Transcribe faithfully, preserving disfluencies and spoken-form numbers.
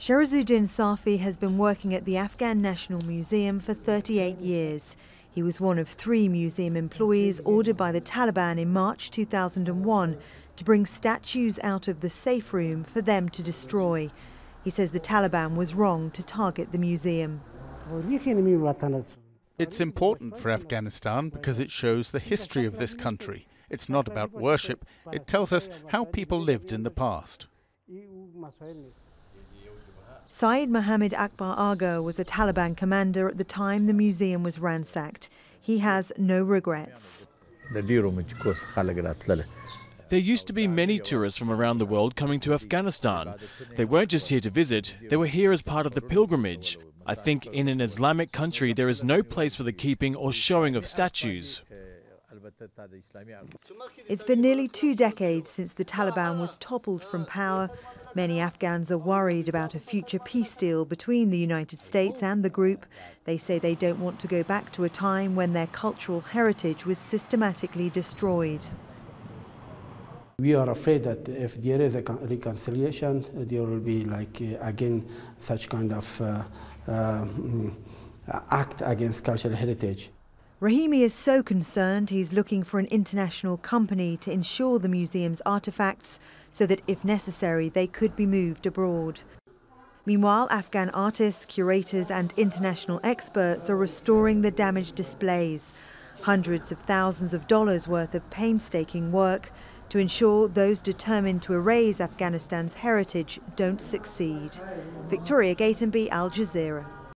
Sherazuddin Safi has been working at the Afghan National Museum for thirty-eight years. He was one of three museum employees ordered by the Taliban in March two thousand one to bring statues out of the safe room for them to destroy. He says the Taliban was wrong to target the museum. It's important for Afghanistan because it shows the history of this country. It's not about worship. It tells us how people lived in the past. Said Muhammad Akbar Agha was a Taliban commander at the time the museum was ransacked. He has no regrets. There used to be many tourists from around the world coming to Afghanistan. They weren't just here to visit, they were here as part of the pilgrimage. I think in an Islamic country there is no place for the keeping or showing of statues. It's been nearly two decades since the Taliban was toppled from power. Many Afghans are worried about a future peace deal between the United States and the group. They say they don't want to go back to a time when their cultural heritage was systematically destroyed. We are afraid that if there is a reconciliation, there will be like again such kind of uh, uh, act against cultural heritage. Rahimi is so concerned he's looking for an international company to insure the museum's artefacts so that, if necessary, they could be moved abroad. Meanwhile, Afghan artists, curators and international experts are restoring the damaged displays. Hundreds of thousands of dollars worth of painstaking work to ensure those determined to erase Afghanistan's heritage don't succeed. Victoria Gatenby, Al Jazeera.